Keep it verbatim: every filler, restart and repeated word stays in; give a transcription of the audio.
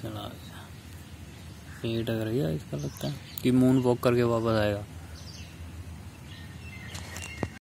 चला गया पेट अगर गया इसका लगता है कि मून वॉक करके वापस आएगा।